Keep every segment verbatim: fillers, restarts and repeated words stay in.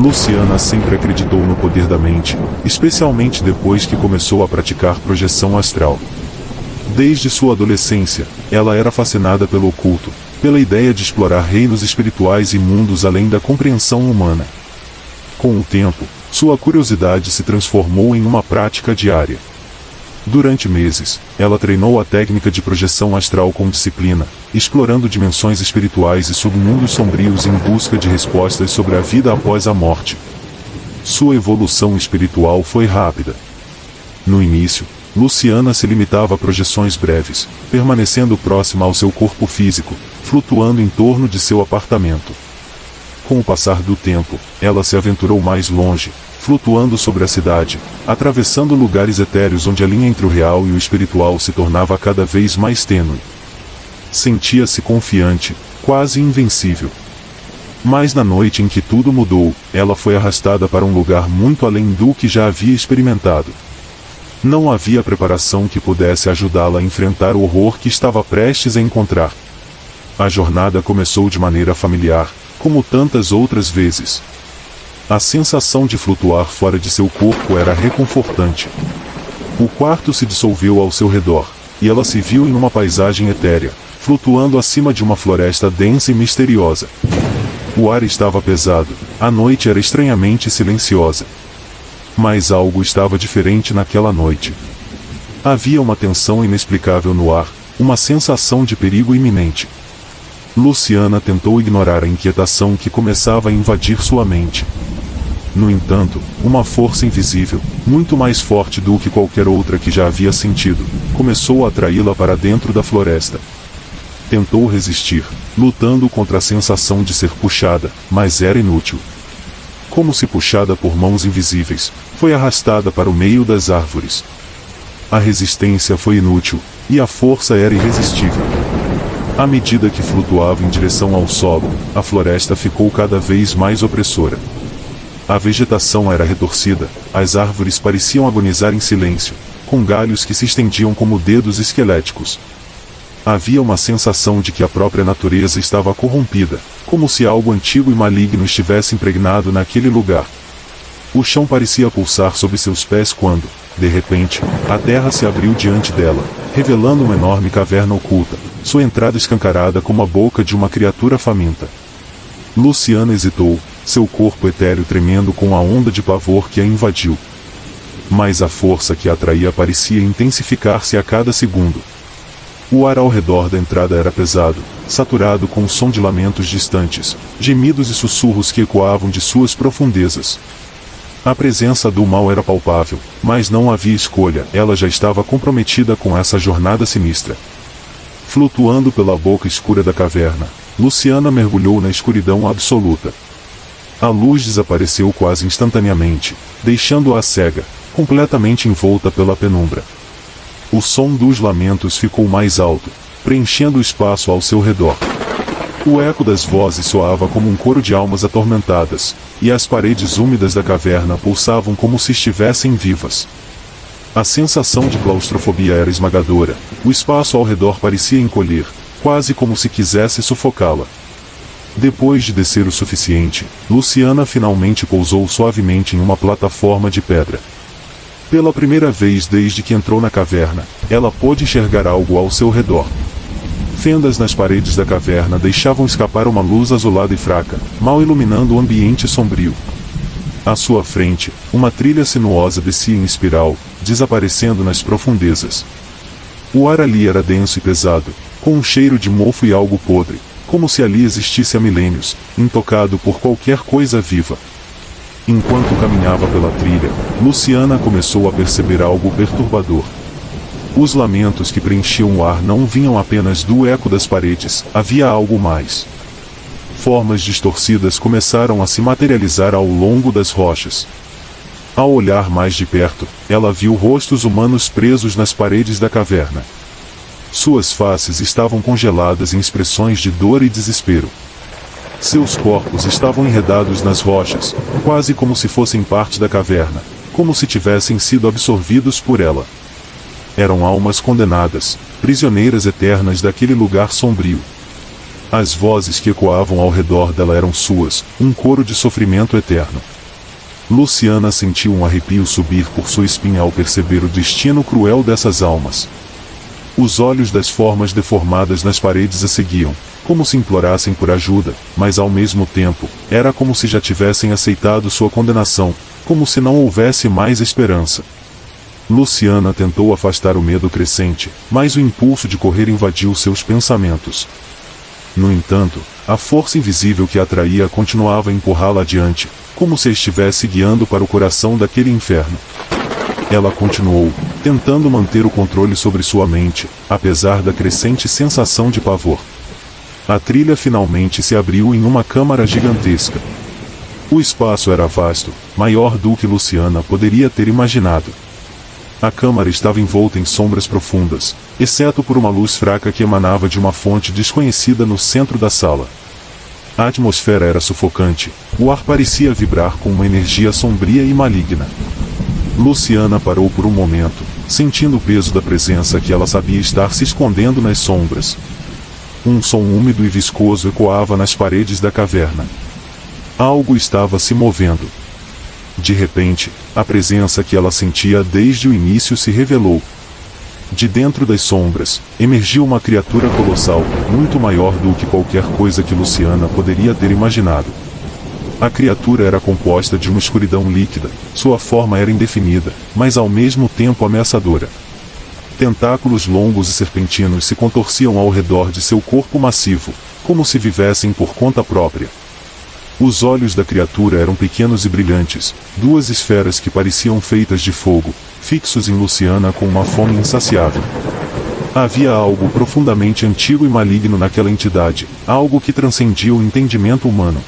Luciana sempre acreditou no poder da mente, especialmente depois que começou a praticar projeção astral. Desde sua adolescência, ela era fascinada pelo oculto, pela ideia de explorar reinos espirituais e mundos além da compreensão humana. Com o tempo, sua curiosidade se transformou em uma prática diária. Durante meses, ela treinou a técnica de projeção astral com disciplina, explorando dimensões espirituais e submundos sombrios em busca de respostas sobre a vida após a morte. Sua evolução espiritual foi rápida. No início, Luciana se limitava a projeções breves, permanecendo próxima ao seu corpo físico, flutuando em torno de seu apartamento. Com o passar do tempo, ela se aventurou mais longe, flutuando sobre a cidade, atravessando lugares etéreos onde a linha entre o real e o espiritual se tornava cada vez mais tênue. Sentia-se confiante, quase invencível. Mas na noite em que tudo mudou, ela foi arrastada para um lugar muito além do que já havia experimentado. Não havia preparação que pudesse ajudá-la a enfrentar o horror que estava prestes a encontrar. A jornada começou de maneira familiar, como tantas outras vezes. A sensação de flutuar fora de seu corpo era reconfortante. O quarto se dissolveu ao seu redor, e ela se viu em uma paisagem etérea, flutuando acima de uma floresta densa e misteriosa. O ar estava pesado, a noite era estranhamente silenciosa. Mas algo estava diferente naquela noite. Havia uma tensão inexplicável no ar, uma sensação de perigo iminente. Luciana tentou ignorar a inquietação que começava a invadir sua mente. No entanto, uma força invisível, muito mais forte do que qualquer outra que já havia sentido, começou a atraí-la para dentro da floresta. Tentou resistir, lutando contra a sensação de ser puxada, mas era inútil. Como se puxada por mãos invisíveis, foi arrastada para o meio das árvores. A resistência foi inútil, e a força era irresistível. À medida que flutuava em direção ao solo, a floresta ficou cada vez mais opressora. A vegetação era retorcida, as árvores pareciam agonizar em silêncio, com galhos que se estendiam como dedos esqueléticos. Havia uma sensação de que a própria natureza estava corrompida, como se algo antigo e maligno estivesse impregnado naquele lugar. O chão parecia pulsar sob seus pés quando, de repente, a terra se abriu diante dela, revelando uma enorme caverna oculta, sua entrada escancarada como a boca de uma criatura faminta. Luciana hesitou, seu corpo etéreo tremendo com a onda de pavor que a invadiu. Mas a força que a atraía parecia intensificar-se a cada segundo. O ar ao redor da entrada era pesado, saturado com o som de lamentos distantes, gemidos e sussurros que ecoavam de suas profundezas. A presença do mal era palpável, mas não havia escolha, ela já estava comprometida com essa jornada sinistra. Flutuando pela boca escura da caverna, Luciana mergulhou na escuridão absoluta. A luz desapareceu quase instantaneamente, deixando-a cega, completamente envolta pela penumbra. O som dos lamentos ficou mais alto, preenchendo o espaço ao seu redor. O eco das vozes soava como um coro de almas atormentadas, e as paredes úmidas da caverna pulsavam como se estivessem vivas. A sensação de claustrofobia era esmagadora, o espaço ao redor parecia encolher, quase como se quisesse sufocá-la. Depois de descer o suficiente, Luciana finalmente pousou suavemente em uma plataforma de pedra. Pela primeira vez desde que entrou na caverna, ela pôde enxergar algo ao seu redor. Fendas nas paredes da caverna deixavam escapar uma luz azulada e fraca, mal iluminando o ambiente sombrio. À sua frente, uma trilha sinuosa descia em espiral, desaparecendo nas profundezas. O ar ali era denso e pesado, com um cheiro de mofo e algo podre, como se ali existisse há milênios, intocado por qualquer coisa viva. Enquanto caminhava pela trilha, Luciana começou a perceber algo perturbador. Os lamentos que preenchiam o ar não vinham apenas do eco das paredes, havia algo mais. Formas distorcidas começaram a se materializar ao longo das rochas. Ao olhar mais de perto, ela viu rostos humanos presos nas paredes da caverna. Suas faces estavam congeladas em expressões de dor e desespero. Seus corpos estavam enredados nas rochas, quase como se fossem parte da caverna, como se tivessem sido absorvidos por ela. Eram almas condenadas, prisioneiras eternas daquele lugar sombrio. As vozes que ecoavam ao redor dela eram suas, um coro de sofrimento eterno. Luciana sentiu um arrepio subir por sua espinha ao perceber o destino cruel dessas almas. Os olhos das formas deformadas nas paredes a seguiam, como se implorassem por ajuda, mas ao mesmo tempo, era como se já tivessem aceitado sua condenação, como se não houvesse mais esperança. Luciana tentou afastar o medo crescente, mas o impulso de correr invadiu seus pensamentos. No entanto, a força invisível que a atraía continuava a empurrá-la adiante, como se estivesse guiando para o coração daquele inferno. Ela continuou, tentando manter o controle sobre sua mente, apesar da crescente sensação de pavor. A trilha finalmente se abriu em uma câmara gigantesca. O espaço era vasto, maior do que Luciana poderia ter imaginado. A câmara estava envolta em sombras profundas, exceto por uma luz fraca que emanava de uma fonte desconhecida no centro da sala. A atmosfera era sufocante, o ar parecia vibrar com uma energia sombria e maligna. Luciana parou por um momento, sentindo o peso da presença que ela sabia estar se escondendo nas sombras. Um som úmido e viscoso ecoava nas paredes da caverna. Algo estava se movendo. De repente, a presença que ela sentia desde o início se revelou. De dentro das sombras, emergiu uma criatura colossal, muito maior do que qualquer coisa que Luciana poderia ter imaginado. A criatura era composta de uma escuridão líquida, sua forma era indefinida, mas ao mesmo tempo ameaçadora. Tentáculos longos e serpentinos se contorciam ao redor de seu corpo massivo, como se vivessem por conta própria. Os olhos da criatura eram pequenos e brilhantes, duas esferas que pareciam feitas de fogo, fixos em Luciana com uma fome insaciável. Havia algo profundamente antigo e maligno naquela entidade, algo que transcendia o entendimento humano.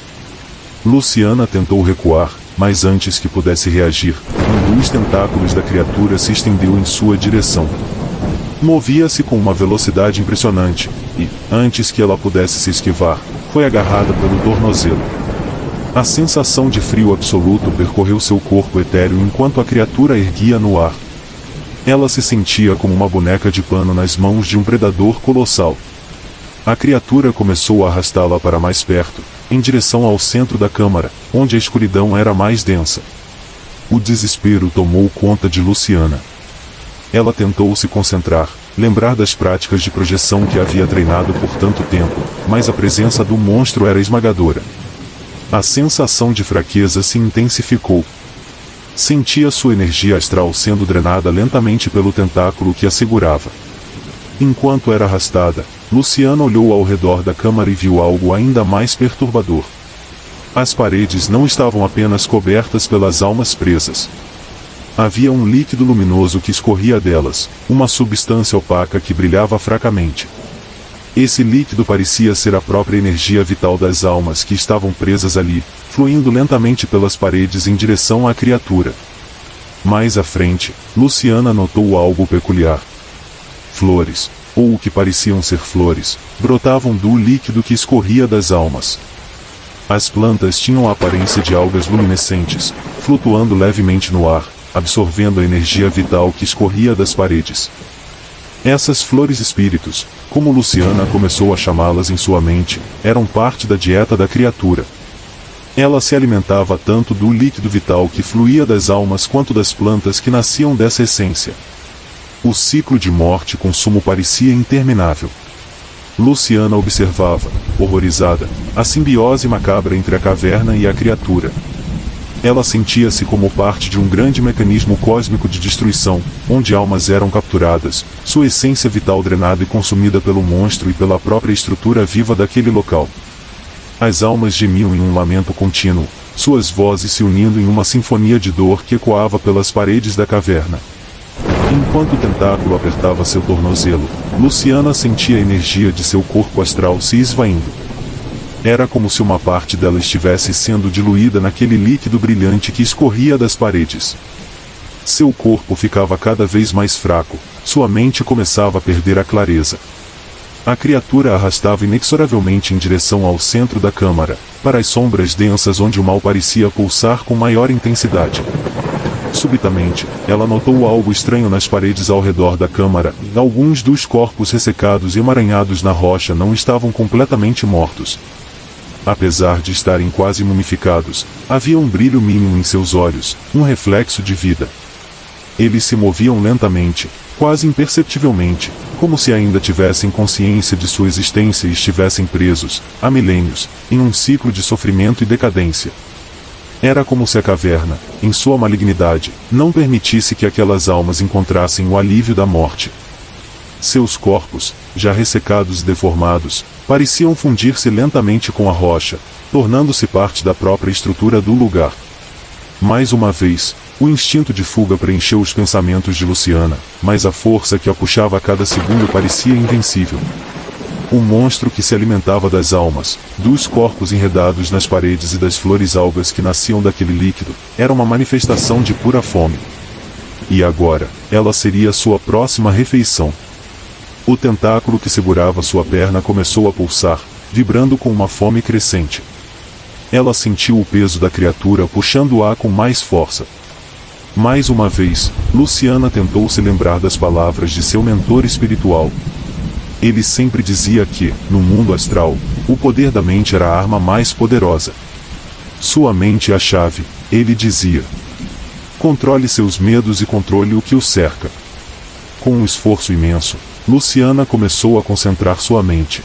Luciana tentou recuar, mas antes que pudesse reagir, um dos tentáculos da criatura se estendeu em sua direção. Movia-se com uma velocidade impressionante, e, antes que ela pudesse se esquivar, foi agarrada pelo tornozelo. A sensação de frio absoluto percorreu seu corpo etéreo enquanto a criatura erguia no ar. Ela se sentia como uma boneca de pano nas mãos de um predador colossal. A criatura começou a arrastá-la para mais perto, em direção ao centro da câmara, onde a escuridão era mais densa. O desespero tomou conta de Luciana. Ela tentou se concentrar, lembrar das práticas de projeção que havia treinado por tanto tempo, mas a presença do monstro era esmagadora. A sensação de fraqueza se intensificou. Sentia sua energia astral sendo drenada lentamente pelo tentáculo que a segurava. Enquanto era arrastada, Luciana olhou ao redor da câmara e viu algo ainda mais perturbador. As paredes não estavam apenas cobertas pelas almas presas. Havia um líquido luminoso que escorria delas, uma substância opaca que brilhava fracamente. Esse líquido parecia ser a própria energia vital das almas que estavam presas ali, fluindo lentamente pelas paredes em direção à criatura. Mais à frente, Luciana notou algo peculiar. Flores, ou o que pareciam ser flores, brotavam do líquido que escorria das almas. As plantas tinham a aparência de algas luminescentes, flutuando levemente no ar, absorvendo a energia vital que escorria das paredes. Essas flores-espíritos, como Luciana começou a chamá-las em sua mente, eram parte da dieta da criatura. Ela se alimentava tanto do líquido vital que fluía das almas quanto das plantas que nasciam dessa essência. O ciclo de morte e consumo parecia interminável. Luciana observava, horrorizada, a simbiose macabra entre a caverna e a criatura. Ela sentia-se como parte de um grande mecanismo cósmico de destruição, onde almas eram capturadas, sua essência vital drenada e consumida pelo monstro e pela própria estrutura viva daquele local. As almas gemiam em um lamento contínuo, suas vozes se unindo em uma sinfonia de dor que ecoava pelas paredes da caverna. Enquanto o tentáculo apertava seu tornozelo, Luciana sentia a energia de seu corpo astral se esvaindo. Era como se uma parte dela estivesse sendo diluída naquele líquido brilhante que escorria das paredes. Seu corpo ficava cada vez mais fraco, sua mente começava a perder a clareza. A criatura arrastava inexoravelmente em direção ao centro da câmara, para as sombras densas onde o mal parecia pulsar com maior intensidade. Subitamente, ela notou algo estranho nas paredes ao redor da câmara. Alguns dos corpos ressecados e emaranhados na rocha não estavam completamente mortos. Apesar de estarem quase mumificados, havia um brilho mínimo em seus olhos, um reflexo de vida. Eles se moviam lentamente, quase imperceptivelmente, como se ainda tivessem consciência de sua existência e estivessem presos, há milênios, em um ciclo de sofrimento e decadência. Era como se a caverna, em sua malignidade, não permitisse que aquelas almas encontrassem o alívio da morte. Seus corpos, já ressecados e deformados, pareciam fundir-se lentamente com a rocha, tornando-se parte da própria estrutura do lugar. Mais uma vez, o instinto de fuga preencheu os pensamentos de Luciana, mas a força que a puxava a cada segundo parecia invencível. Um monstro que se alimentava das almas, dos corpos enredados nas paredes e das flores algas que nasciam daquele líquido, era uma manifestação de pura fome. E agora, ela seria sua próxima refeição. O tentáculo que segurava sua perna começou a pulsar, vibrando com uma fome crescente. Ela sentiu o peso da criatura puxando-a com mais força. Mais uma vez, Luciana tentou se lembrar das palavras de seu mentor espiritual. Ele sempre dizia que, no mundo astral, o poder da mente era a arma mais poderosa. Sua mente é a chave, ele dizia. Controle seus medos e controle o que o cerca. Com um esforço imenso, Luciana começou a concentrar sua mente.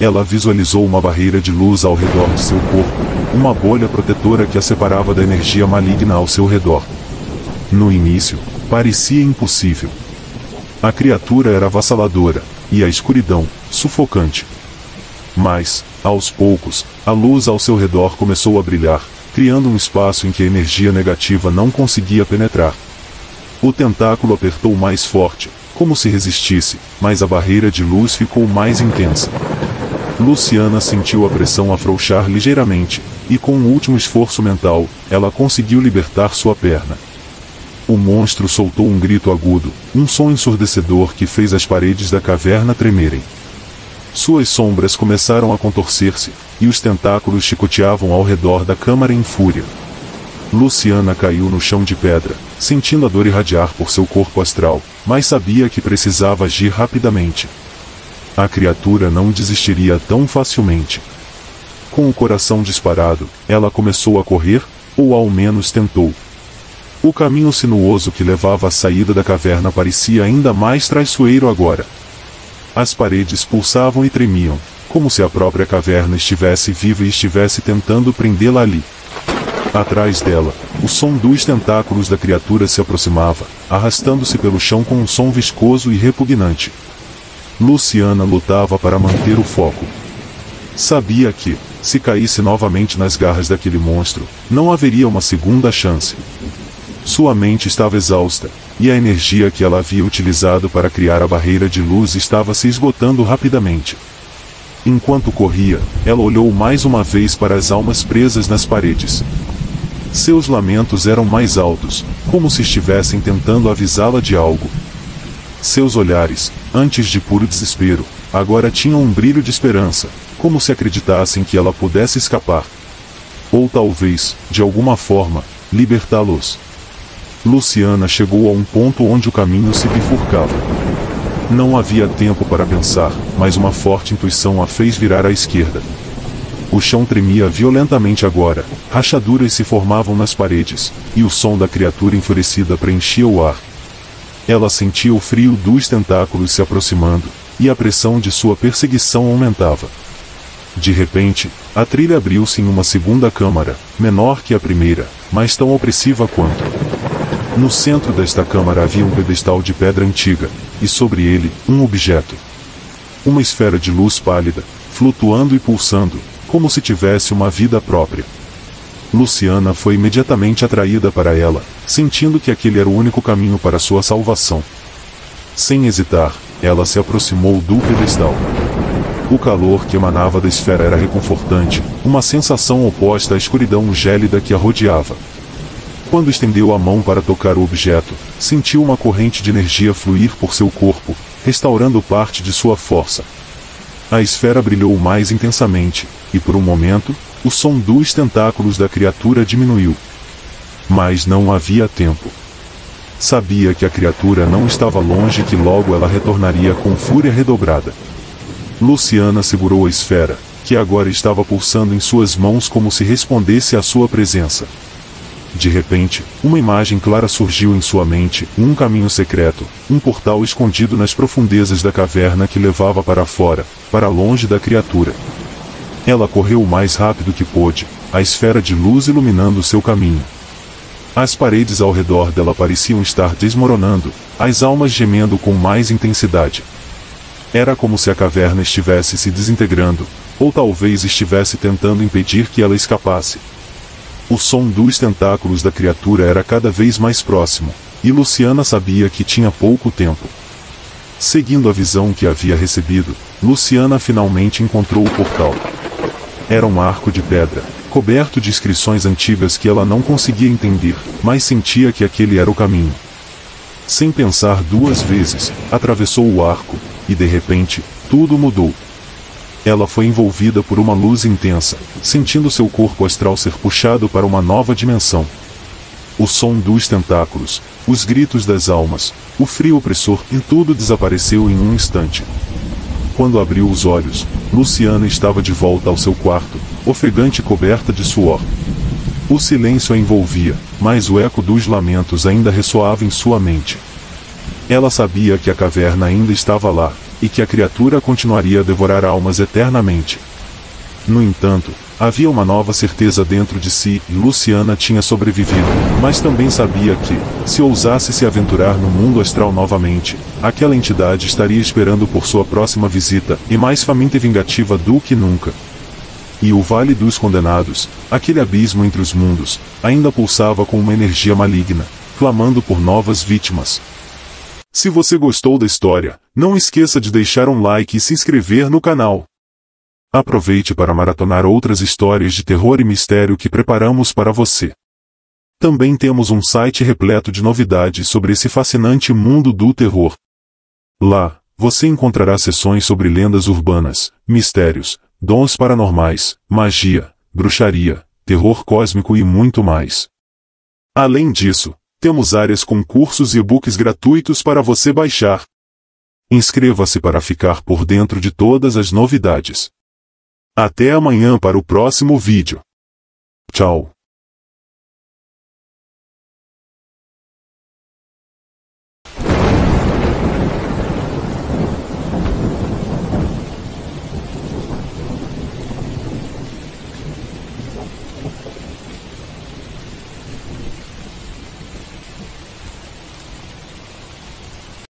Ela visualizou uma barreira de luz ao redor de seu corpo, uma bolha protetora que a separava da energia maligna ao seu redor. No início, parecia impossível. A criatura era avassaladora, e a escuridão, sufocante. Mas, aos poucos, a luz ao seu redor começou a brilhar, criando um espaço em que a energia negativa não conseguia penetrar. O tentáculo apertou mais forte, como se resistisse, mas a barreira de luz ficou mais intensa. Luciana sentiu a pressão afrouxar ligeiramente, e com um último esforço mental, ela conseguiu libertar sua perna. O monstro soltou um grito agudo, um som ensurdecedor que fez as paredes da caverna tremerem. Suas sombras começaram a contorcer-se, e os tentáculos chicoteavam ao redor da câmara em fúria. Luciana caiu no chão de pedra, sentindo a dor irradiar por seu corpo astral, mas sabia que precisava agir rapidamente. A criatura não desistiria tão facilmente. Com o coração disparado, ela começou a correr, ou ao menos tentou. O caminho sinuoso que levava à saída da caverna parecia ainda mais traiçoeiro agora. As paredes pulsavam e tremiam, como se a própria caverna estivesse viva e estivesse tentando prendê-la ali. Atrás dela, o som dos tentáculos da criatura se aproximava, arrastando-se pelo chão com um som viscoso e repugnante. Luciana lutava para manter o foco. Sabia que, se caísse novamente nas garras daquele monstro, não haveria uma segunda chance. Sua mente estava exausta, e a energia que ela havia utilizado para criar a barreira de luz estava se esgotando rapidamente. Enquanto corria, ela olhou mais uma vez para as almas presas nas paredes. Seus lamentos eram mais altos, como se estivessem tentando avisá-la de algo. Seus olhares, antes de puro desespero, agora tinham um brilho de esperança, como se acreditassem que ela pudesse escapar. Ou talvez, de alguma forma, libertá-los. Luciana chegou a um ponto onde o caminho se bifurcava. Não havia tempo para pensar, mas uma forte intuição a fez virar à esquerda. O chão tremia violentamente agora, rachaduras se formavam nas paredes, e o som da criatura enfurecida preenchia o ar. Ela sentia o frio dos tentáculos se aproximando, e a pressão de sua perseguição aumentava. De repente, a trilha abriu-se em uma segunda câmara, menor que a primeira, mas tão opressiva quanto. No centro desta câmara havia um pedestal de pedra antiga, e sobre ele, um objeto. Uma esfera de luz pálida, flutuando e pulsando, como se tivesse uma vida própria. Luciana foi imediatamente atraída para ela, sentindo que aquele era o único caminho para sua salvação. Sem hesitar, ela se aproximou do pedestal. O calor que emanava da esfera era reconfortante, uma sensação oposta à escuridão gélida que a rodeava. Quando estendeu a mão para tocar o objeto, sentiu uma corrente de energia fluir por seu corpo, restaurando parte de sua força. A esfera brilhou mais intensamente, e por um momento, o som dos tentáculos da criatura diminuiu. Mas não havia tempo. Sabia que a criatura não estava longe e que logo ela retornaria com fúria redobrada. Luciana segurou a esfera, que agora estava pulsando em suas mãos como se respondesse à sua presença. De repente, uma imagem clara surgiu em sua mente, um caminho secreto, um portal escondido nas profundezas da caverna que levava para fora, para longe da criatura. Ela correu o mais rápido que pôde, a esfera de luz iluminando seu caminho. As paredes ao redor dela pareciam estar desmoronando, as almas gemendo com mais intensidade. Era como se a caverna estivesse se desintegrando, ou talvez estivesse tentando impedir que ela escapasse. O som dos tentáculos da criatura era cada vez mais próximo, e Luciana sabia que tinha pouco tempo. Seguindo a visão que havia recebido, Luciana finalmente encontrou o portal. Era um arco de pedra, coberto de inscrições antigas que ela não conseguia entender, mas sentia que aquele era o caminho. Sem pensar duas vezes, atravessou o arco, e de repente, tudo mudou. Ela foi envolvida por uma luz intensa, sentindo seu corpo astral ser puxado para uma nova dimensão. O som dos tentáculos, os gritos das almas, o frio opressor e tudo desapareceu em um instante. Quando abriu os olhos, Luciana estava de volta ao seu quarto, ofegante e coberta de suor. O silêncio a envolvia, mas o eco dos lamentos ainda ressoava em sua mente. Ela sabia que a caverna ainda estava lá, e que a criatura continuaria a devorar almas eternamente. No entanto, havia uma nova certeza dentro de si, e Luciana tinha sobrevivido, mas também sabia que, se ousasse se aventurar no mundo astral novamente, aquela entidade estaria esperando por sua próxima visita, e mais faminta e vingativa do que nunca. E o Vale dos Condenados, aquele abismo entre os mundos, ainda pulsava com uma energia maligna, clamando por novas vítimas. Se você gostou da história, não esqueça de deixar um like e se inscrever no canal. Aproveite para maratonar outras histórias de terror e mistério que preparamos para você. Também temos um site repleto de novidades sobre esse fascinante mundo do terror. Lá, você encontrará seções sobre lendas urbanas, mistérios, dons paranormais, magia, bruxaria, terror cósmico e muito mais. Além disso, temos áreas com cursos e e-books gratuitos para você baixar. Inscreva-se para ficar por dentro de todas as novidades. Até amanhã para o próximo vídeo. Tchau.